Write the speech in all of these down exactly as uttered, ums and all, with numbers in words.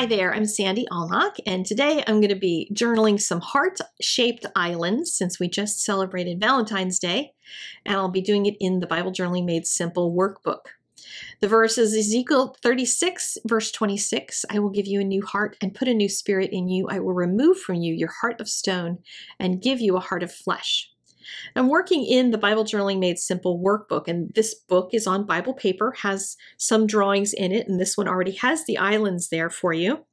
Hi there, I'm Sandy Allnock, and today I'm going to be journaling some heart-shaped islands since we just celebrated Valentine's Day, and I'll be doing it in the Bible Journaling Made Simple workbook. The verse is Ezekiel thirty-six, verse twenty-six, I will give you a new heart and put a new spirit in you. I will remove from you your heart of stone and give you a heart of flesh. I'm working in the Bible Journaling Made Simple workbook, and this book is on Bible paper, has some drawings in it, and this one already has the islands there for you.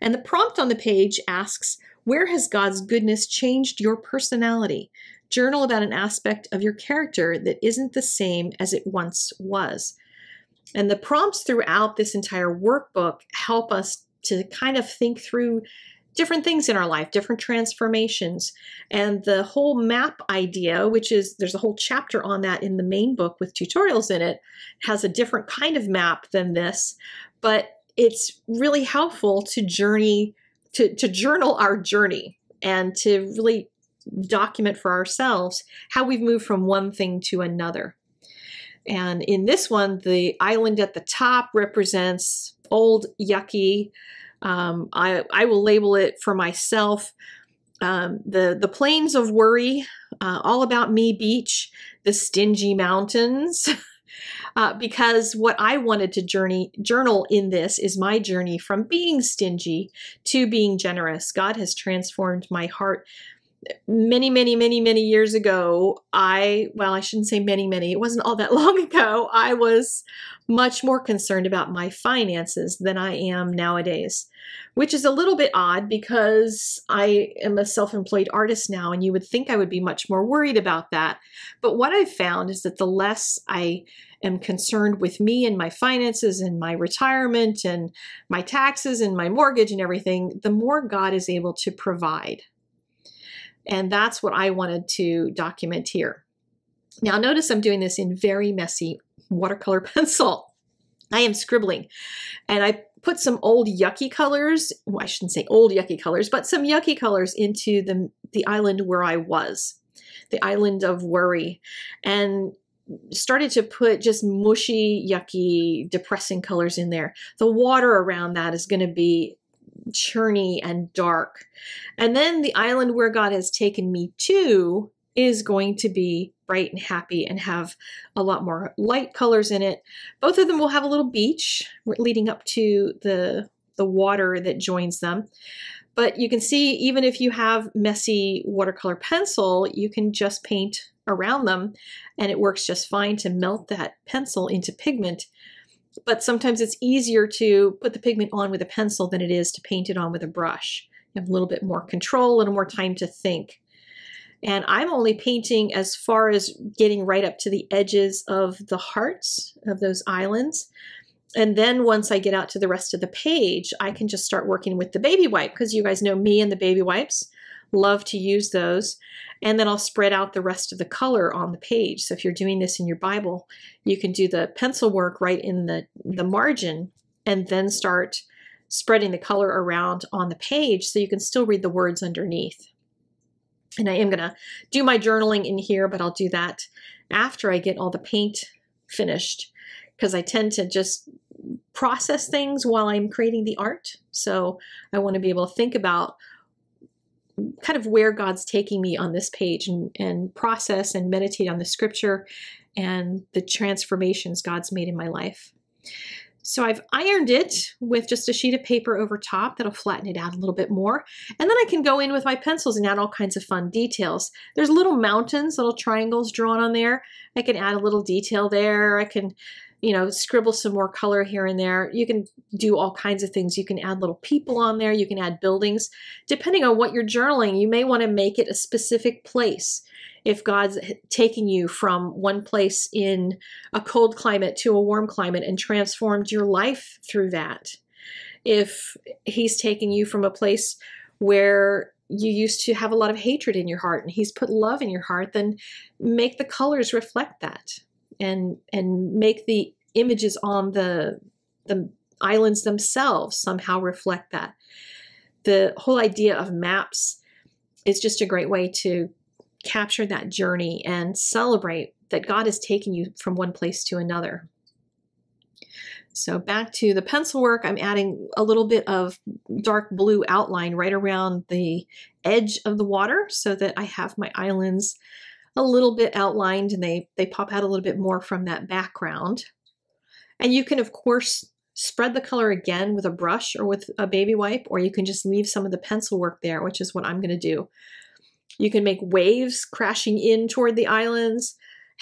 And the prompt on the page asks, where has God's goodness changed your personality? Journal about an aspect of your character that isn't the same as it once was. And the prompts throughout this entire workbook help us to kind of think through different things in our life, different transformations. And the whole map idea, which is, there's a whole chapter on that in the main book with tutorials in it, has a different kind of map than this, but it's really helpful to journey, to, to journal our journey and to really document for ourselves how we've moved from one thing to another. And in this one, the island at the top represents old, yucky, Um, I, I will label it for myself, um, the, the plains of worry, uh, all about me beach, the stingy mountains, uh, because what I wanted to journey, journal in this is my journey from being stingy to being generous. God has transformed my heart. Many, many, many, many years ago, I, well, I shouldn't say many, many, it wasn't all that long ago, I was much more concerned about my finances than I am nowadays, which is a little bit odd because I am a self-employed artist now, and you would think I would be much more worried about that. But what I've found is that the less I am concerned with me and my finances and my retirement and my taxes and my mortgage and everything, the more God is able to provide. And that's what I wanted to document here. Now notice I'm doing this in very messy watercolor pencil. I am scribbling, and I put some old yucky colors, well, I shouldn't say old yucky colors, but some yucky colors into the, the island where I was, the island of worry, and started to put just mushy, yucky, depressing colors in there. The water around that is going to be churny and dark. And then the island where God has taken me to is going to be bright and happy and have a lot more light colors in it. Both of them will have a little beach leading up to the, the water that joins them. But you can see, even if you have messy watercolor pencil, you can just paint around them and it works just fine to melt that pencil into pigment. But sometimes it's easier to put the pigment on with a pencil than it is to paint it on with a brush. You have a little bit more control and more time to think. And I'm only painting as far as getting right up to the edges of the hearts of those islands. And then once I get out to the rest of the page, I can just start working with the baby wipe, because you guys know me and the baby wipes. Love to use those. And then I'll spread out the rest of the color on the page. So if you're doing this in your Bible, you can do the pencil work right in the, the margin and then start spreading the color around on the page so you can still read the words underneath. And I am going to do my journaling in here, but I'll do that after I get all the paint finished, because I tend to just process things while I'm creating the art. So I want to be able to think about kind of where God's taking me on this page and, and process and meditate on the scripture and the transformations God's made in my life. So I've ironed it with just a sheet of paper over top. That'll flatten it out a little bit more. And then I can go in with my pencils and add all kinds of fun details. There's little mountains, little triangles drawn on there. I can add a little detail there. I can, you know, scribble some more color here and there. You can do all kinds of things. You can add little people on there. You can add buildings. Depending on what you're journaling, you may want to make it a specific place. If God's taken you from one place in a cold climate to a warm climate and transformed your life through that. If he's taken you from a place where you used to have a lot of hatred in your heart and he's put love in your heart, then make the colors reflect that. And, and make the images on the, the islands themselves somehow reflect that. The whole idea of maps is just a great way to capture that journey and celebrate that God is taking you from one place to another. So back to the pencil work, I'm adding a little bit of dark blue outline right around the edge of the water so that I have my islands a little bit outlined and they, they pop out a little bit more from that background. And you can, of course, spread the color again with a brush or with a baby wipe, or you can just leave some of the pencil work there, which is what I'm going to do. You can make waves crashing in toward the islands.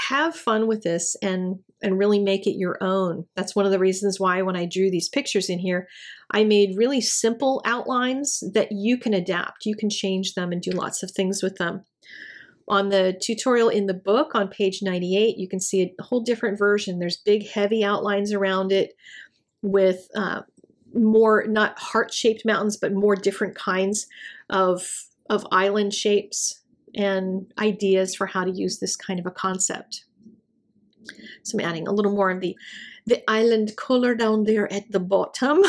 Have fun with this and, and really make it your own. That's one of the reasons why when I drew these pictures in here, I made really simple outlines that you can adapt. You can change them and do lots of things with them. On the tutorial in the book on page ninety-eight, you can see a whole different version. There's big, heavy outlines around it with uh, more, not heart-shaped mountains, but more different kinds of, of island shapes and ideas for how to use this kind of a concept. So I'm adding a little more of the, the island color down there at the bottom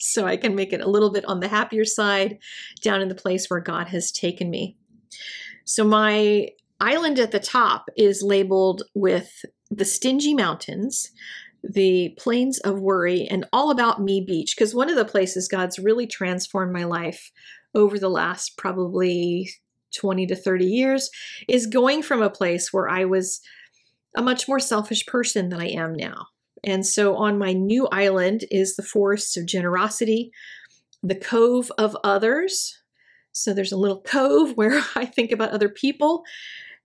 so I can make it a little bit on the happier side, down in the place where God has taken me. So my island at the top is labeled with the Stingy Mountains, the Plains of Worry, and All About Me Beach, because one of the places God's really transformed my life over the last probably twenty to thirty years is going from a place where I was a much more selfish person than I am now. And so on my new island is the Forests of Generosity, the Cove of Others. So there's a little cove where I think about other people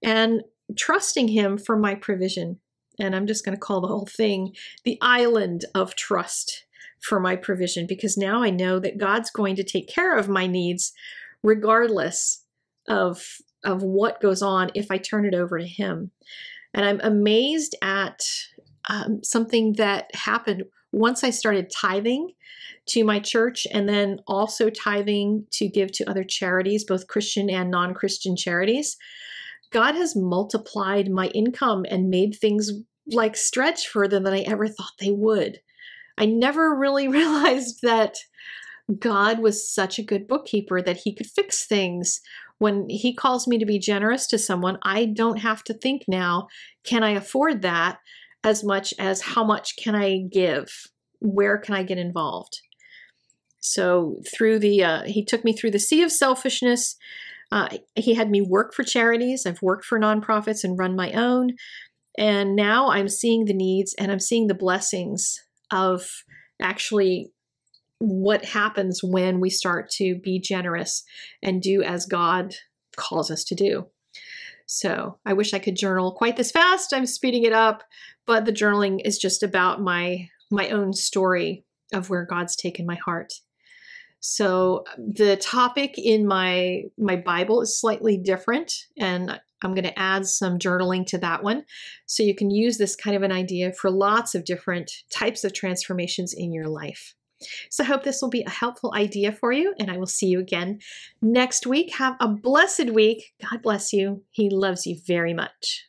and trusting Him for my provision. And I'm just going to call the whole thing the Island of Trust for my provision, because now I know that God's going to take care of my needs regardless of, of what goes on if I turn it over to Him. And I'm amazed at um, something that happened once I started tithing to my church and then also tithing to give to other charities, both Christian and non-Christian charities. God has multiplied my income and made things like stretch further than I ever thought they would. I never really realized that God was such a good bookkeeper that He could fix things. When He calls me to be generous to someone, I don't have to think now, can I afford that, as much as how much can I give? Where can I get involved? So through the, uh, he took me through the sea of selfishness. Uh, he had me work for charities. I've worked for nonprofits and run my own. And now I'm seeing the needs and I'm seeing the blessings of actually what happens when we start to be generous and do as God calls us to do. So I wish I could journal quite this fast. I'm speeding it up, but the journaling is just about my my own story of where God's taken my heart. So the topic in my my Bible is slightly different, and I'm going to add some journaling to that one. So you can use this kind of an idea for lots of different types of transformations in your life. So I hope this will be a helpful idea for you, and I will see you again next week. Have a blessed week. God bless you. He loves you very much.